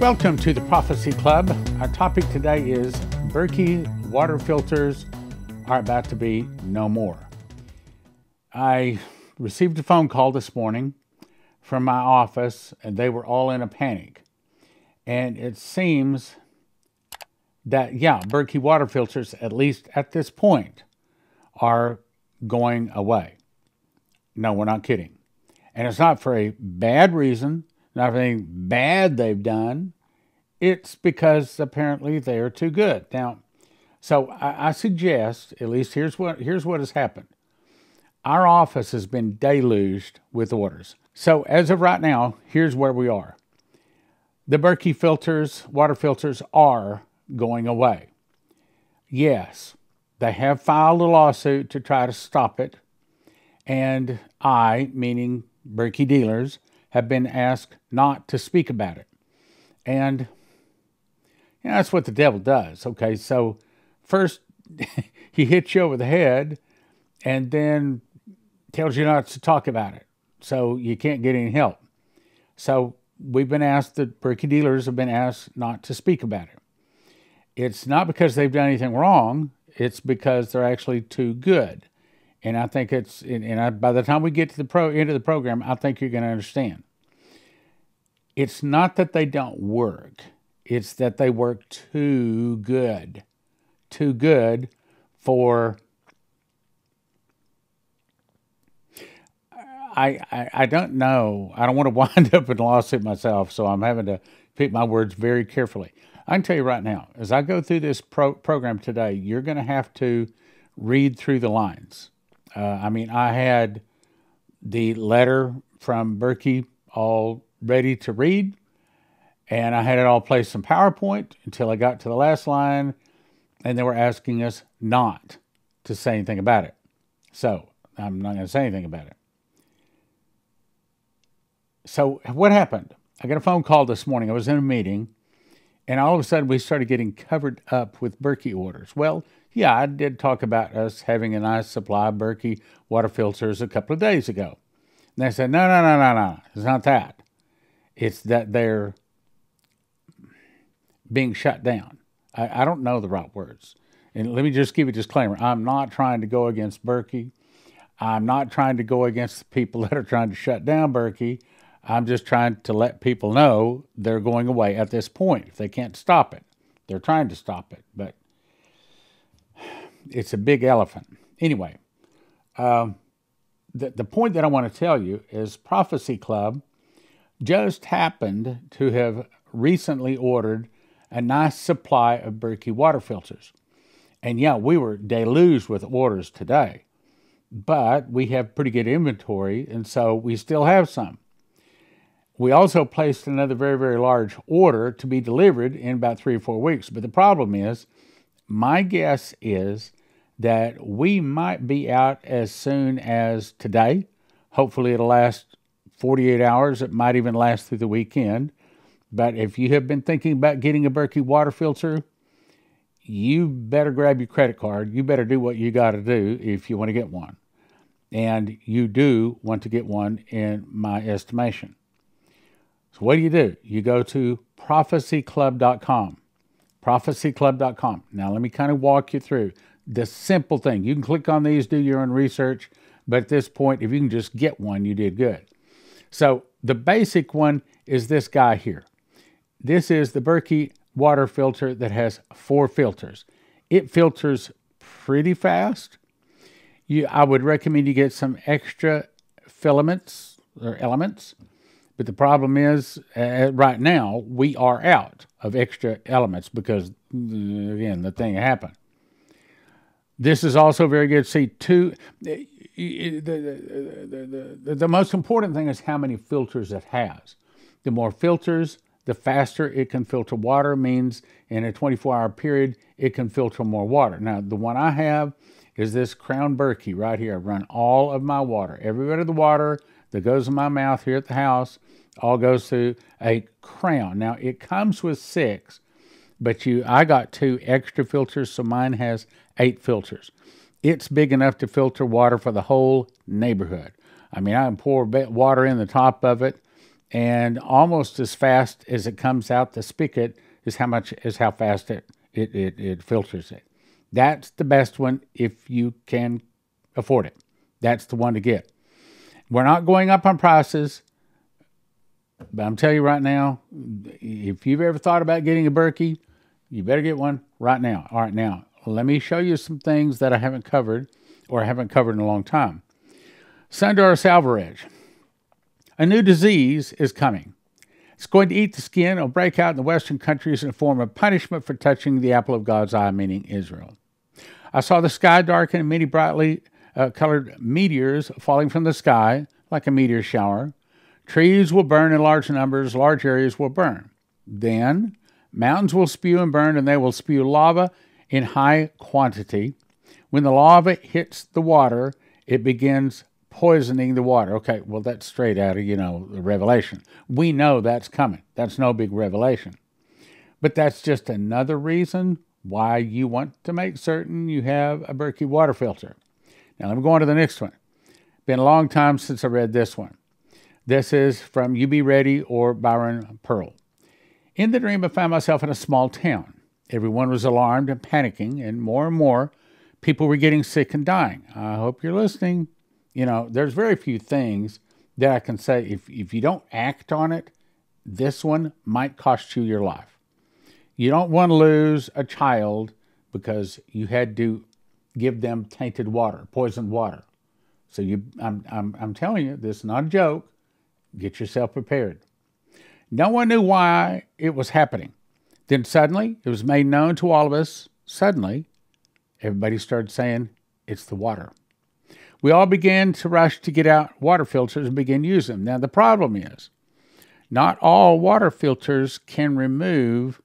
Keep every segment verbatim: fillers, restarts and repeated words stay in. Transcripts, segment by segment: Welcome to the Prophecy Club. Our topic today is Berkey water filters are about to be no more. I received a phone call this morning from my office, and they were all in a panic. And it seems that, yeah, Berkey water filters, at least at this point, are going away. No, we're not kidding. And it's not for a bad reason, not for anything bad they've done. It's because apparently they are too good. Now, so I, I suggest, at least here's what, here's what has happened. Our office has been deluged with orders. So as of right now, here's where we are. The Berkey filters, water filters, are going away. Yes, they have filed a lawsuit to try to stop it. And I, meaning Berkey dealers, have been asked not to speak about it. And you know, that's what the devil does. Okay, so first he hits you over the head and then tells you not to talk about it. So you can't get any help. So we've been asked, the Berkey dealers have been asked not to speak about it. It's not because they've done anything wrong. It's because they're actually too good. And I think it's, and I, by the time we get to the pro, end of the program, I think you're going to understand. It's not that they don't work. It's that they work too good. Too good for... I, I, I don't know. I don't want to wind up in a lawsuit myself, so I'm having to pick my words very carefully. I can tell you right now, as I go through this pro program today, you're going to have to read through the lines. Uh, I mean, I had the letter from Berkey all ready to read, and I had it all placed in PowerPoint until I got to the last line, and they were asking us not to say anything about it. So I'm not going to say anything about it. So what happened? I got a phone call this morning. I was in a meeting, and all of a sudden we started getting covered up with Berkey orders. Well, yeah, I did talk about us having a nice supply of Berkey water filters a couple of days ago. And they said, no, no, no, no, no. It's not that. It's that they're being shut down. I, I don't know the right words. And let me just give a disclaimer. I'm not trying to go against Berkey. I'm not trying to go against the people that are trying to shut down Berkey. I'm just trying to let people know they're going away at this point. If they can't stop it, they're trying to stop it, but it's a big elephant. Anyway, um, the, the point that I want to tell you is Prophecy Club just happened to have recently ordered a nice supply of Berkey water filters. And yeah, we were deluged with orders today, but we have pretty good inventory, and so we still have some. We also placed another very, very large order to be delivered in about three or four weeks. But the problem is, my guess is that we might be out as soon as today. Hopefully it'll last forty-eight hours. It might even last through the weekend. But if you have been thinking about getting a Berkey water filter, you better grab your credit card. You better do what you got to do if you want to get one. And you do want to get one, in my estimation. So what do you do? You go to prophecy club dot com, prophecy club dot com. Now, let me kind of walk you through the simple thing. You can click on these, do your own research, but at this point, if you can just get one, you did good. So the basic one is this guy here. This is the Berkey water filter that has four filters. It filters pretty fast. You, I would recommend you get some extra filaments or elements. But the problem is, uh, right now, we are out of extra elements because, again, the thing happened. This is also very good. See, two, the, the, the, the, the most important thing is how many filters it has. The more filters, the faster it can filter water, means in a twenty-four hour period, it can filter more water. Now, the one I have is this Crown Berkey right here. I run all of my water, every bit of the water that goes in my mouth here at the house, all goes through a Crown. Now, it comes with six, but you, I got two extra filters, so mine has eight filters. It's big enough to filter water for the whole neighborhood. I mean, I can pour water in the top of it, and almost as fast as it comes out the spigot is how much is how fast it it, it it filters it. That's the best one if you can afford it. That's the one to get. We're not going up on prices, but I'm telling you right now, if you've ever thought about getting a Berkey, you better get one right now. All right, now let me show you some things that I haven't covered or haven't covered in a long time. Sundar salvage. A new disease is coming. It's going to eat the skin. It'll break out in the Western countries in a form of punishment for touching the apple of God's eye, meaning Israel. I saw the sky darken and many brightly uh, colored meteors falling from the sky like a meteor shower. Trees will burn in large numbers. Large areas will burn. Then mountains will spew and burn, and they will spew lava in high quantity. When the lava hits the water, it begins poisoning the water. Okay, well, that's straight out of, you know, the Revelation. We know that's coming. That's no big revelation. But that's just another reason why you want to make certain you have a Berkey water filter. Now, let me go on to the next one. Been a long time since I read this one. This is from You Be Ready or Byron Pearl. In the dream, I found myself in a small town. Everyone was alarmed and panicking, and more and more people were getting sick and dying. I hope you're listening. You know, there's very few things that I can say, if, if you don't act on it, this one might cost you your life. You don't want to lose a child because you had to give them tainted water, poisoned water. So you, I'm, I'm, I'm telling you, this is not a joke. Get yourself prepared. No one knew why it was happening. Then suddenly, it was made known to all of us. Suddenly, everybody started saying, it's the water. We all began to rush to get out water filters and begin using them. Now, the problem is, not all water filters can remove,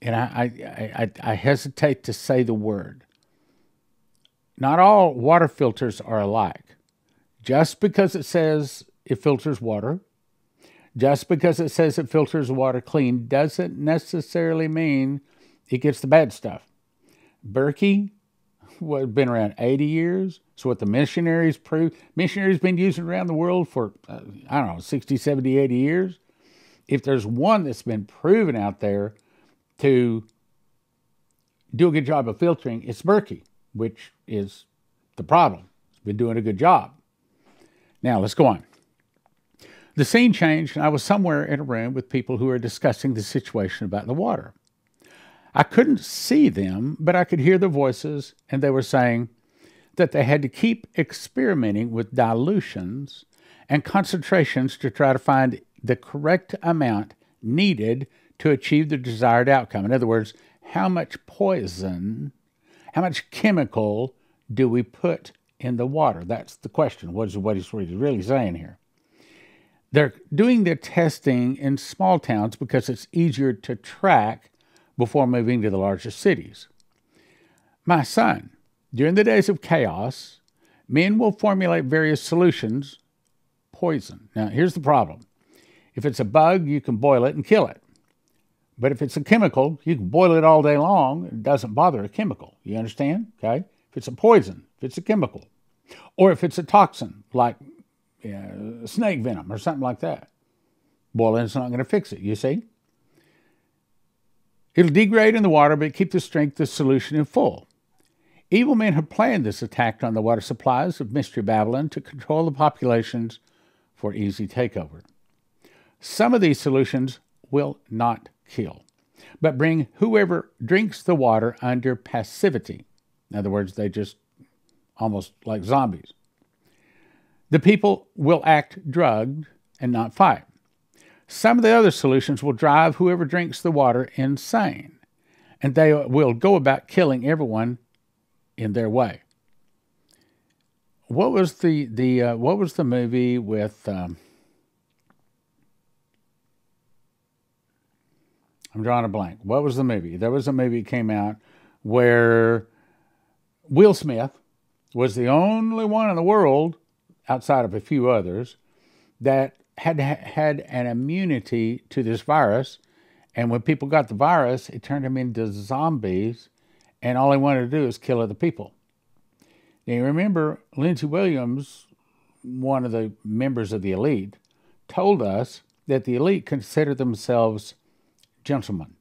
and I, I, I, I hesitate to say the word, not all water filters are alike. Just because it says it filters water, just because it says it filters water clean, doesn't necessarily mean it gets the bad stuff. Berkey, well, been around eighty years. So what the missionaries proved, missionaries been using around the world for, uh, I don't know, sixty, seventy, eighty years. If there's one that's been proven out there to do a good job of filtering, it's Berkey, which is the problem. It's been doing a good job. Now, let's go on. The scene changed, and I was somewhere in a room with people who were discussing the situation about the water. I couldn't see them, but I could hear their voices, and they were saying that they had to keep experimenting with dilutions and concentrations to try to find the correct amount needed to achieve the desired outcome. In other words, how much poison, how much chemical do we put in the water? That's the question. What is what he's really saying here? They're doing their testing in small towns because it's easier to track before moving to the larger cities. My son, during the days of chaos, men will formulate various solutions, poison. Now, here's the problem. If it's a bug, you can boil it and kill it. But if it's a chemical, you can boil it all day long. It doesn't bother a chemical. You understand? Okay? If it's a poison, if it's a chemical, or if it's a toxin, like you know, snake venom or something like that, boiling is not going to fix it, you see? It'll degrade in the water, but keep the strength of the solution in full. Evil men have planned this attack on the water supplies of Mystery Babylon to control the populations for easy takeover. Some of these solutions will not kill, but bring whoever drinks the water under passivity. In other words, they just almost like zombies. The people will act drugged and not fight. Some of the other solutions will drive whoever drinks the water insane, and they will go about killing everyone in their way. What was the the uh, what was the movie with? Um, I'm drawing a blank. What was the movie? There was a movie that came out where Will Smith was the only one in the world, outside of a few others, that had had an immunity to this virus, and when people got the virus, it turned them into zombies, and all they wanted to do is kill other people. Now, you remember Lindsey Williams, one of the members of the elite, told us that the elite consider themselves gentlemen.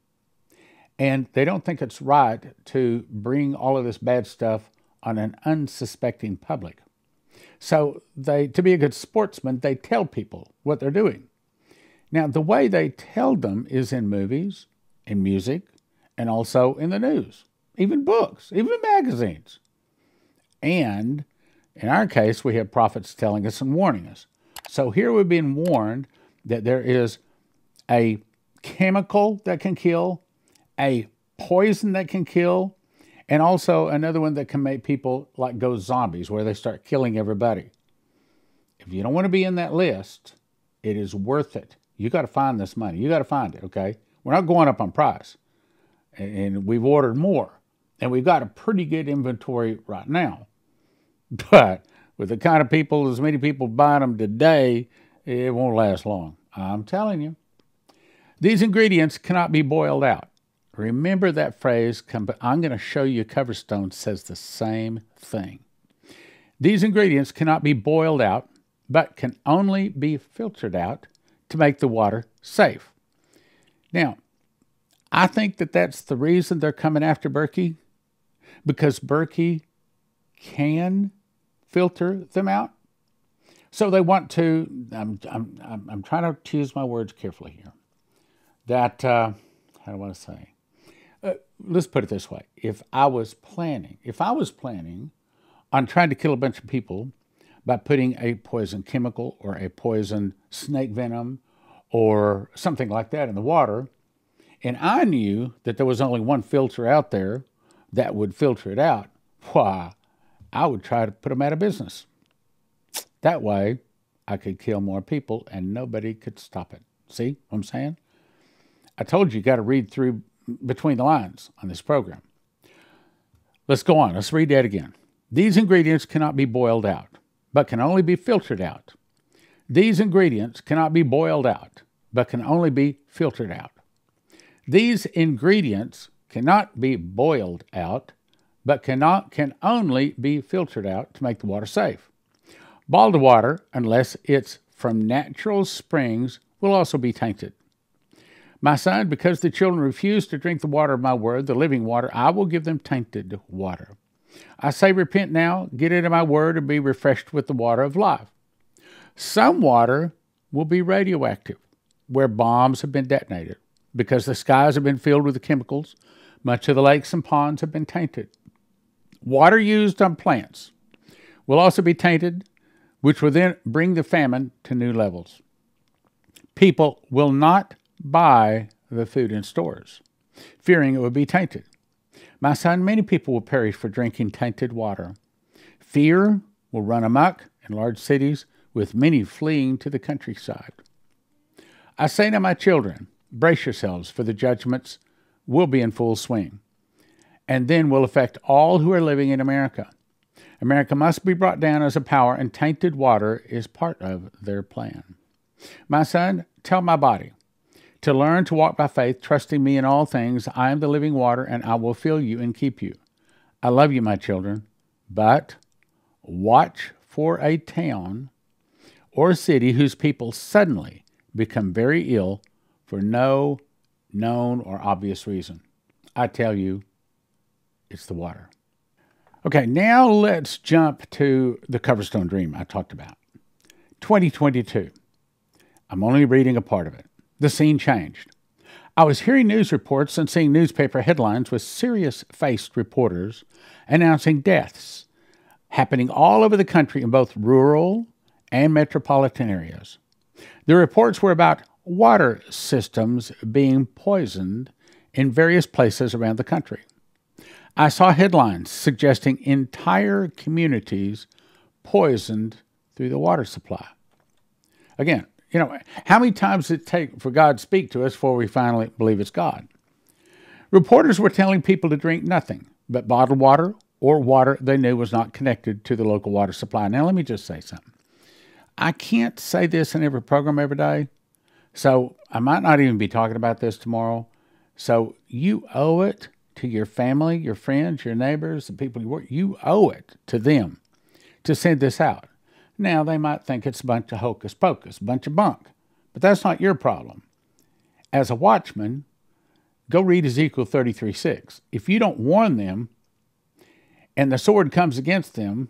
And they don't think it's right to bring all of this bad stuff on an unsuspecting public. So they, to be a good sportsman, they tell people what they're doing. Now, the way they tell them is in movies, in music, and also in the news, even books, even magazines. And in our case, we have prophets telling us and warning us. So here we've been warned that there is a chemical that can kill, a poison that can kill, and also another one that can make people like go zombies, where they start killing everybody. If you don't want to be in that list, it is worth it. You got to find this money. You got to find it, okay? We're not going up on price. And we've ordered more. And we've got a pretty good inventory right now. But with the kind of people, as many people buying them today, it won't last long. I'm telling you. These ingredients cannot be boiled out. Remember that phrase, I'm going to show you Coverstone says the same thing. These ingredients cannot be boiled out, but can only be filtered out to make the water safe. Now, I think that that's the reason they're coming after Berkey, because Berkey can filter them out. So they want to, I'm, I'm, I'm, I'm trying to choose my words carefully here, that, uh, how do I say? Uh, let's put it this way. If I was planning, if I was planning on trying to kill a bunch of people by putting a poison chemical or a poison snake venom or something like that in the water, and I knew that there was only one filter out there that would filter it out, why, I would try to put them out of business. That way, I could kill more people and nobody could stop it. See what I'm saying? I told you, you got to read through between the lines on this program. Let's go on. Let's read that again. These ingredients cannot be boiled out, but can only be filtered out. These ingredients cannot be boiled out, but can only be filtered out. These ingredients cannot be boiled out, but cannot, can only be filtered out to make the water safe. Bottled water, unless it's from natural springs, will also be tainted. My son, because the children refuse to drink the water of my word, the living water, I will give them tainted water. I say, repent now, get into my word, and be refreshed with the water of life. Some water will be radioactive, where bombs have been detonated, because the skies have been filled with the chemicals. Much of the lakes and ponds have been tainted. Water used on plants will also be tainted, which will then bring the famine to new levels. People will not buy the food in stores, fearing it would be tainted. My son, many people will perish for drinking tainted water. Fear will run amok in large cities, with many fleeing to the countryside. I say to my children, brace yourselves, for the judgments will be in full swing, and then will affect all who are living in America. America must be brought down as a power, and tainted water is part of their plan. My son, tell my body to learn to walk by faith, trusting me in all things. I am the living water, and I will fill you and keep you. I love you, my children, but watch for a town or city whose people suddenly become very ill for no known or obvious reason. I tell you, it's the water. Okay, now let's jump to the Coverstone dream I talked about. twenty twenty-two. I'm only reading a part of it. The scene changed. I was hearing news reports and seeing newspaper headlines with serious-faced reporters announcing deaths happening all over the country in both rural and metropolitan areas. The reports were about water systems being poisoned in various places around the country. I saw headlines suggesting entire communities poisoned through the water supply. Again, you know, how many times does it take for God to speak to us before we finally believe it's God? Reporters were telling people to drink nothing but bottled water or water they knew was not connected to the local water supply. Now, let me just say something. I can't say this in every program every day, so I might not even be talking about this tomorrow. So you owe it to your family, your friends, your neighbors, the people you work with. You owe it to them to send this out. Now, they might think it's a bunch of hocus pocus, a bunch of bunk. But that's not your problem. As a watchman, go read Ezekiel thirty-three six. If you don't warn them and the sword comes against them,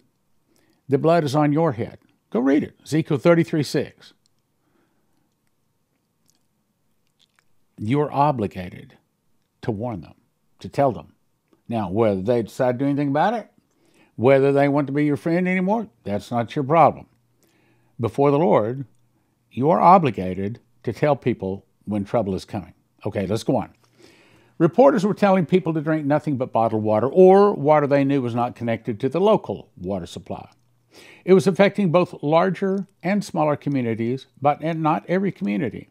the blood is on your head. Go read it, Ezekiel thirty-three six. You're obligated to warn them, to tell them. Now, whether they decide to do anything about it, whether they want to be your friend anymore, that's not your problem. Before the Lord, you are obligated to tell people when trouble is coming. Okay, let's go on. Reporters were telling people to drink nothing but bottled water or water they knew was not connected to the local water supply. It was affecting both larger and smaller communities, but not every community.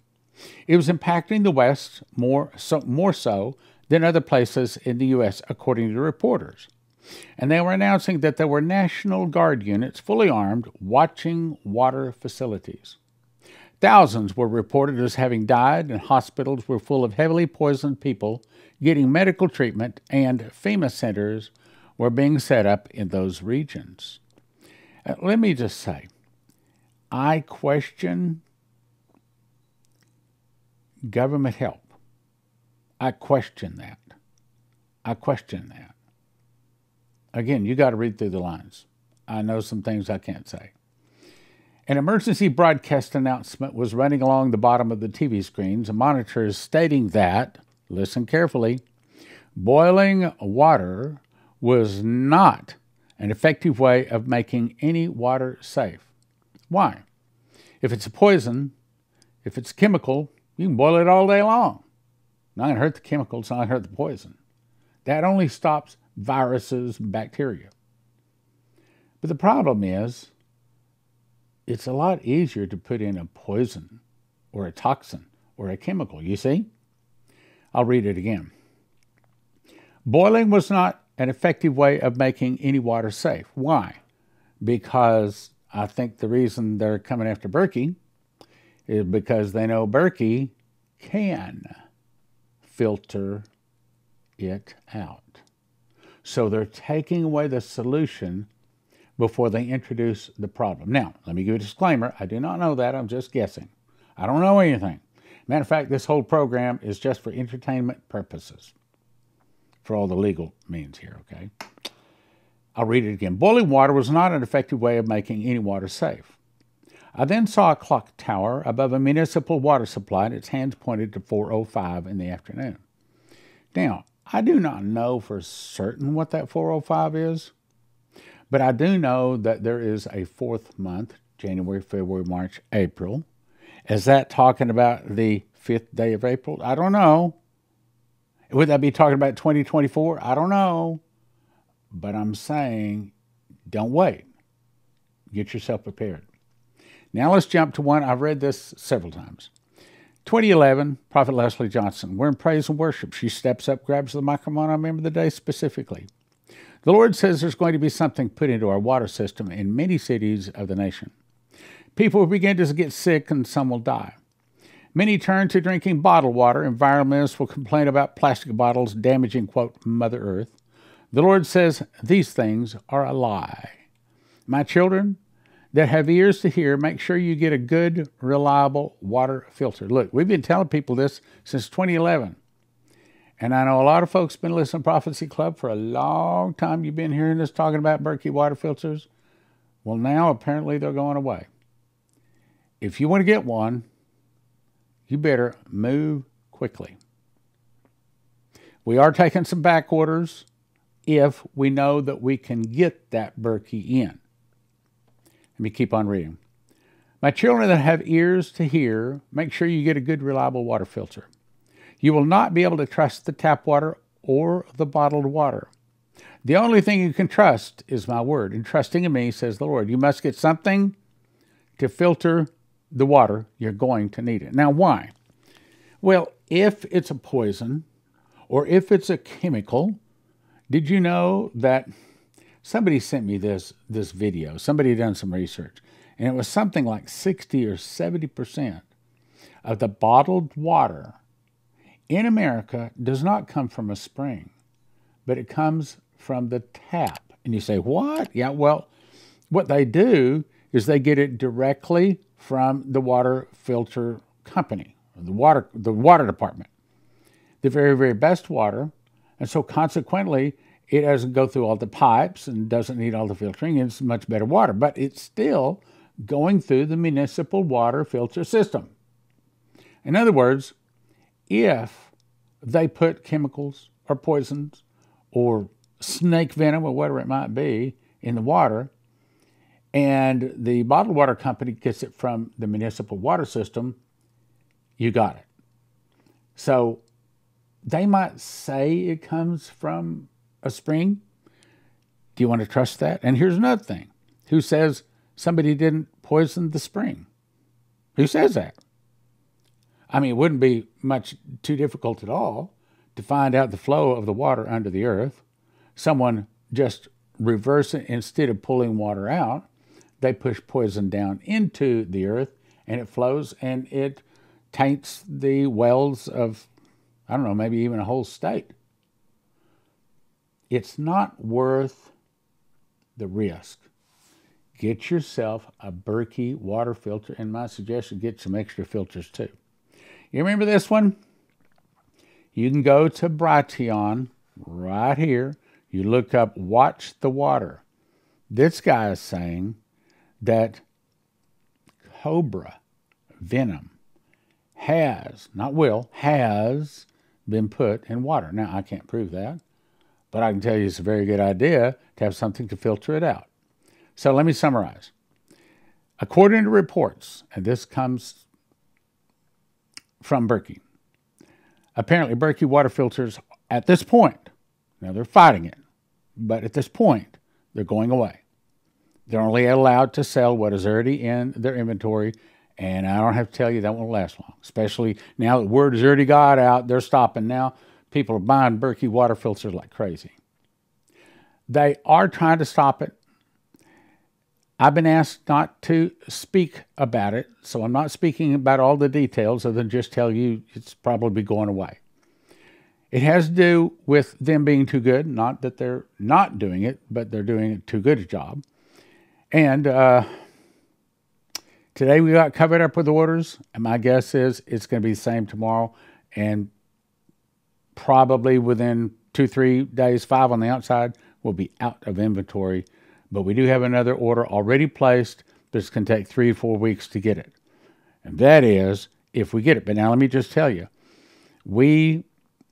It was impacting the West more so, more so than other places in the U S, according to the reporters. And they were announcing that there were National Guard units, fully armed, watching water facilities. Thousands were reported as having died, and hospitals were full of heavily poisoned people getting medical treatment, and FEMA centers were being set up in those regions. Uh, let me just say, I question government help. I question that. I question that. Again, you got to read through the lines. I know some things I can't say. An emergency broadcast announcement was running along the bottom of the T V screens, monitors stating that, listen carefully, boiling water was not an effective way of making any water safe. Why? If it's a poison, if it's chemical, you can boil it all day long. Not going to hurt the chemicals, it's not going to hurt the poison. That only stops viruses and bacteria. But the problem is, it's a lot easier to put in a poison or a toxin or a chemical, you see? I'll read it again. Boiling was not an effective way of making any water safe. Why? Because I think the reason they're coming after Berkey is because they know Berkey can filter it out. So they're taking away the solution before they introduce the problem. Now, let me give a disclaimer. I do not know that. I'm just guessing. I don't know anything. Matter of fact, this whole program is just for entertainment purposes, for all the legal means here, okay? I'll read it again. Boiling water was not an effective way of making any water safe. I then saw a clock tower above a municipal water supply, and its hands pointed to four oh five in the afternoon. Now, I do not know for certain what that four oh five is, but I do know that there is a fourth month, January, February, March, April. Is that talking about the fifth day of April? I don't know. Would that be talking about twenty twenty-four? I don't know. But I'm saying, don't wait. Get yourself prepared. Now let's jump to one. I've read this several times. twenty eleven, Prophet Leslie Johnson. We're in praise and worship. She steps up, grabs the microphone. I remember the day specifically. The Lord says there's going to be something put into our water system in many cities of the nation. People will begin to get sick and some will die. Many turn to drinking bottled water. Environmentalists will complain about plastic bottles damaging, quote, Mother Earth. The Lord says these things are a lie. My children that have ears to hear, make sure you get a good, reliable water filter. Look, we've been telling people this since twenty eleven. And I know a lot of folks have been listening to Prophecy Club for a long time. You've been hearing us talking about Berkey water filters. Well, now apparently they're going away. If you want to get one, you better move quickly. We are taking some back orders if we know that we can get that Berkey in. Let me keep on reading. My children that have ears to hear, make sure you get a good, reliable water filter. You will not be able to trust the tap water or the bottled water. The only thing you can trust is my word. And trusting in me, says the Lord, you must get something to filter the water. You're going to need it. Now, why? Well, if it's a poison or if it's a chemical, did you know that somebody sent me this, this video? Somebody had done some research, and it was something like sixty or seventy percent of the bottled water in America does not come from a spring, but it comes from the tap. And you say, what? Yeah, well, what they do is they get it directly from the water filter company, the water, the water department, the very, very best water. And so consequently, it doesn't go through all the pipes and doesn't need all the filtering. It's much better water, but it's still going through the municipal water filter system. In other words, if they put chemicals or poisons or snake venom or whatever it might be in the water, and the bottled water company gets it from the municipal water system, you got it. So they might say it comes from a spring. Do you want to trust that? And here's another thing. Who says somebody didn't poison the spring? Who says that? I mean, it wouldn't be much too difficult at all to find out the flow of the water under the earth. Someone just reverse it. Instead of pulling water out, they push poison down into the earth, and it flows, and it taints the wells of, I don't know, maybe even a whole state. It's not worth the risk. Get yourself a Berkey water filter, and my suggestion, get some extra filters too. You remember this one? You can go to Brighteon right here. You look up Watch the Water. This guy is saying that cobra venom has, not will, has been put in water. Now, I can't prove that, but I can tell you it's a very good idea to have something to filter it out. So let me summarize. According to reports, and this comes from Berkey, apparently Berkey water filters at this point, now they're fighting it, but at this point, they're going away. They're only allowed to sell what is already in their inventory, and I don't have to tell you that won't last long, especially now that word has already got out, they're stopping now. People are buying Berkey water filters like crazy. They are trying to stop it. I've been asked not to speak about it, so I'm not speaking about all the details other than just tell you it's probably going away. It has to do with them being too good, not that they're not doing it, but they're doing too good a job. And uh, today we got covered up with orders, and my guess is it's going to be the same tomorrow, and probably within two, three days, five on the outside, we'll be out of inventory. But we do have another order already placed that's going to take three or four weeks to get it. And that is if we get it. But now let me just tell you, we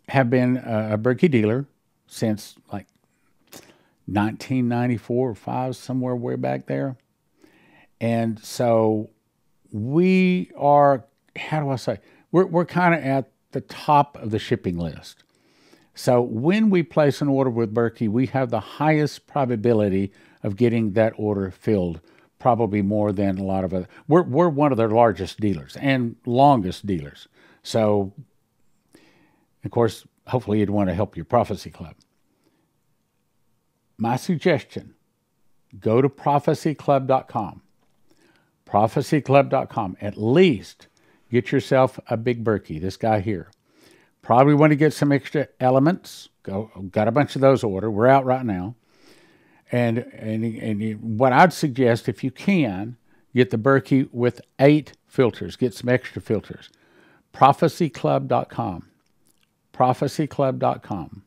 have been a Berkey dealer since like nineteen ninety-four or five, somewhere way back there. And so we are, how do I say, we're, we're kind of at the top of the shipping list. So when we place an order with Berkey, we have the highest probability of getting that order filled, probably more than a lot of other. We're, we're one of their largest dealers and longest dealers. So of course, hopefully you'd want to help your Prophecy Club. My suggestion, go to prophecy club dot com. prophecy club dot com. At least get yourself a big Berkey, this guy here. Probably want to get some extra elements. Go, got a bunch of those ordered. We're out right now. And, and, and what I'd suggest, if you can, get the Berkey with eight filters. Get some extra filters. prophecy club dot com. prophecy club dot com.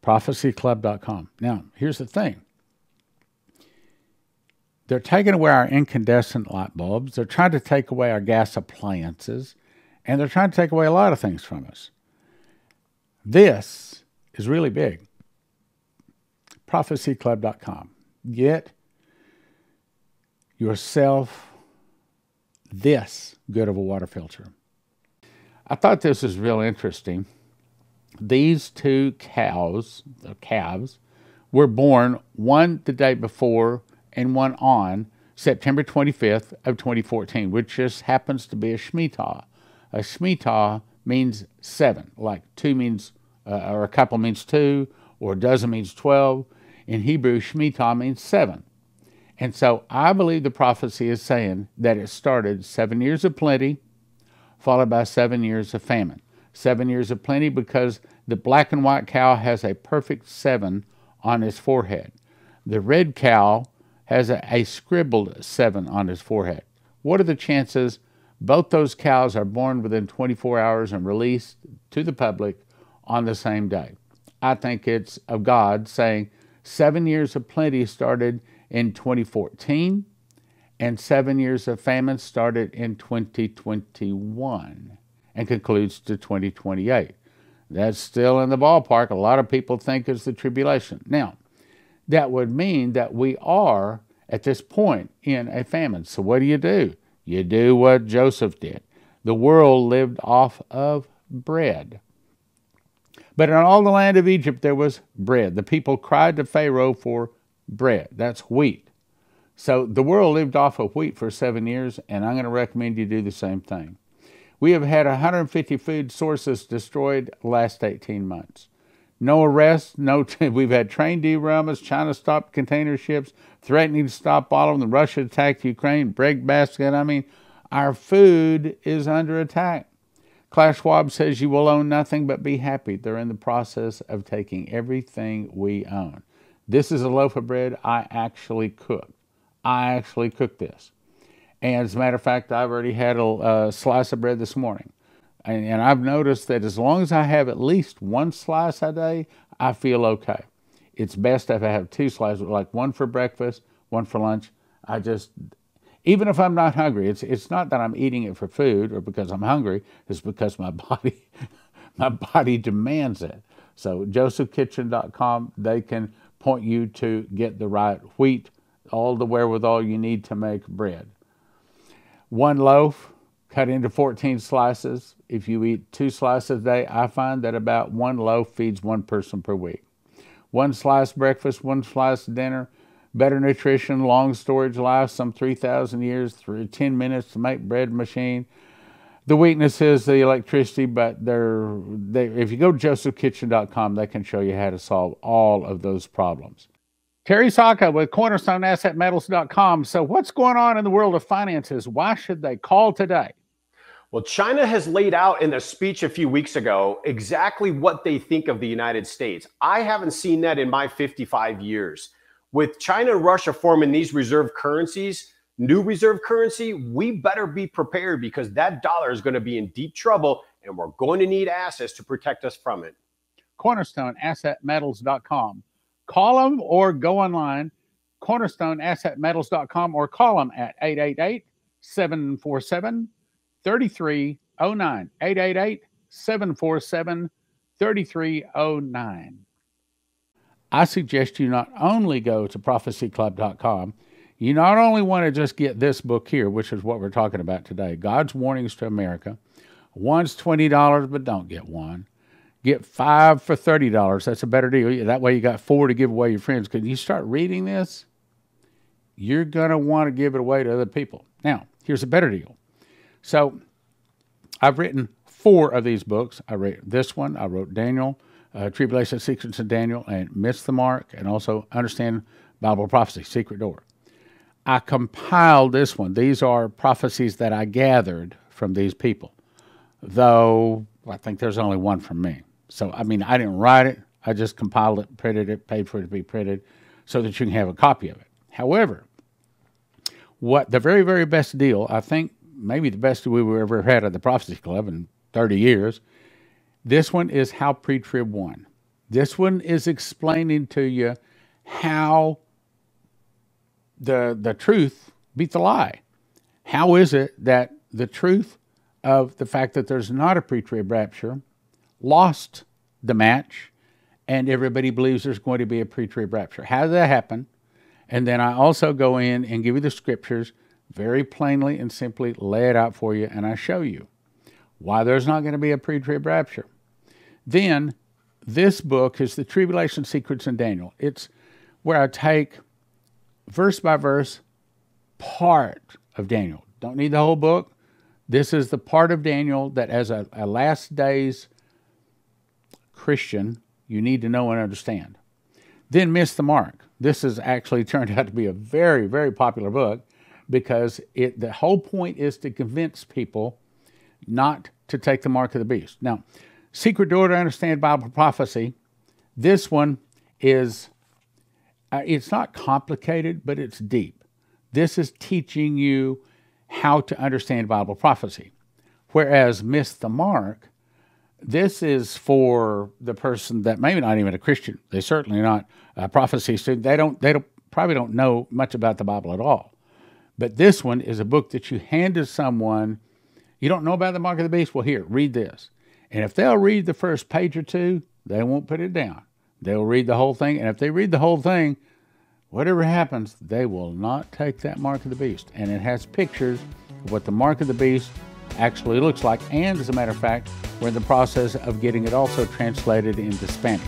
prophecy club dot com. Now, here's the thing. They're taking away our incandescent light bulbs. They're trying to take away our gas appliances. And they're trying to take away a lot of things from us. This is really big. prophecy club dot com. Get yourself this good of a water filter. I thought this was real interesting. These two cows, the calves, were born, one the day before and one on September twenty-fifth of twenty fourteen, which just happens to be a Shemitah. A Shemitah means seven, like two means, uh, or a couple means two, or a dozen means twelve. In Hebrew, Shemitah means seven. And so I believe the prophecy is saying that it started seven years of plenty, followed by seven years of famine. Seven years of plenty because the black and white cow has a perfect seven on his forehead. The red cow has a, a scribbled seven on his forehead. What are the chances Both those cows are born within twenty-four hours and released to the public on the same day. I think it's of God saying seven years of plenty started in twenty fourteen and seven years of famine started in twenty twenty-one and concludes to twenty twenty-eight. That's still in the ballpark. A lot of people think it's the tribulation. Now, that would mean that we are at this point in a famine. So what do you do? You do what Joseph did. The world lived off of bread. But in all the land of Egypt there was bread. The people cried to Pharaoh for bread. That's wheat. So the world lived off of wheat for seven years, and I'm going to recommend you do the same thing. We have had one hundred fifty food sources destroyed last eighteen months. No arrests. No t we've had train derailments. China stopped container ships, threatening to stop all of them. Russia attacked Ukraine, breadbasket. I mean, our food is under attack. Klaus Schwab says you will own nothing but be happy. They're in the process of taking everything we own. This is a loaf of bread I actually cooked. I actually cooked this. And as a matter of fact, I've already had a, a slice of bread this morning. And, and I've noticed that as long as I have at least one slice a day, I feel okay. It's best if I have two slices, like one for breakfast, one for lunch. I just... Even if I'm not hungry, it's, it's not that I'm eating it for food or because I'm hungry. It's because my body, my body demands it. So joseph kitchen dot com, they can point you to get the right wheat, all the wherewithal you need to make bread. One loaf cut into fourteen slices. If you eat two slices a day, I find that about one loaf feeds one person per week. One slice breakfast, one slice dinner. Better nutrition, long storage life, some three thousand years, through ten minutes to make bread machine. The weakness is the electricity, but they're, they, if you go to joseph kitchen dot com, they can show you how to solve all of those problems. Terry Sakka with cornerstone asset metals dot com. So what's going on in the world of finances? Why should they call today? Well, China has laid out in their speech a few weeks ago exactly what they think of the United States. I haven't seen that in my fifty-five years. With China and Russia forming these reserve currencies, new reserve currency, we better be prepared because that dollar is going to be in deep trouble and we're going to need assets to protect us from it. cornerstone asset metals dot com. Call them or go online, cornerstone asset metals dot com, or call them at eight eight eight, seven four seven, three three zero nine, eight eight eight, seven four seven, three three zero nine. I suggest you not only go to prophecy club dot com, you not only want to just get this book here, which is what we're talking about today, God's Warnings to America. One's twenty dollars, but don't get one. Get five for thirty dollars. That's a better deal. That way you got four to give away to your friends. Because you start reading this, you're going to want to give it away to other people. Now, here's a better deal. So I've written four of these books. I wrote this one. I wrote Daniel. Uh, Tribulation Secrets of Daniel and Miss the Mark, and also Understand Bible Prophecy, Secret Door. I compiled this one. These are prophecies that I gathered from these people, though I think there's only one from me. So, I mean, I didn't write it. I just compiled it, printed it, paid for it to be printed so that you can have a copy of it. However, what the very, very best deal, I think maybe the best we've ever had at the Prophecy Club in thirty years, this one is How Pre-Trib Won. This one is explaining to you how the, the truth beat the lie. How is it that the truth of the fact that there's not a pre-trib rapture lost the match and everybody believes there's going to be a pre-trib rapture? How did that happen? And then I also go in and give you the scriptures very plainly and simply lay it out for you, and I show you why there's not going to be a pre-trib rapture. Then this book is the Tribulation Secrets in Daniel. It's where I take verse by verse part of Daniel. Don't need the whole book. This is the part of Daniel that as a, a last days Christian, you need to know and understand. Then Miss the Mark. This has actually turned out to be a very, very popular book because it, the whole point is to convince people not to take the mark of the beast. Now, Secret Door to Understand Bible Prophecy, this one is, uh, it's not complicated, but it's deep. This is teaching you how to understand Bible prophecy. Whereas Miss the Mark, this is for the person that maybe not even a Christian. They're certainly not a prophecy student. They don't, they don't, probably don't know much about the Bible at all. But this one is a book that you hand to someone. You don't know about the mark of the beast? Well, here, read this. And if they'll read the first page or two, they won't put it down. They'll read the whole thing. And if they read the whole thing, whatever happens, they will not take that mark of the beast. And it has pictures of what the mark of the beast actually looks like. And as a matter of fact, we're in the process of getting it also translated into Spanish.